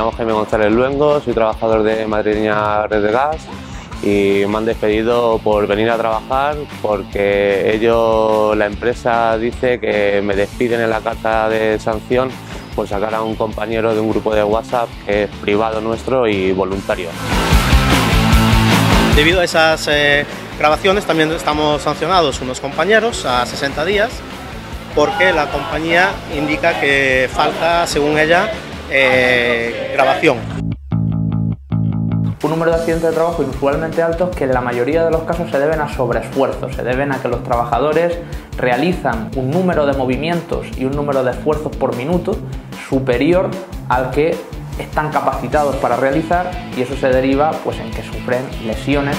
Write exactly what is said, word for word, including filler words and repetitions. llamo Jaime González Luengo, soy trabajador de Madrileña Red de Gas y me han despedido por venir a trabajar porque ellos, la empresa dice que me despiden en la carta de sanción por sacar a un compañero de un grupo de WhatsApp que es privado nuestro y voluntario. Debido a esas eh, grabaciones también estamos sancionados unos compañeros a sesenta días porque la compañía indica que falta, según ella, eh, grabación. Un número de accidentes de trabajo inusualmente altos que en la mayoría de los casos se deben a sobreesfuerzos, se deben a que los trabajadores realizan un número de movimientos y un número de esfuerzos por minuto superior al que están capacitados para realizar y eso se deriva pues en que sufren lesiones.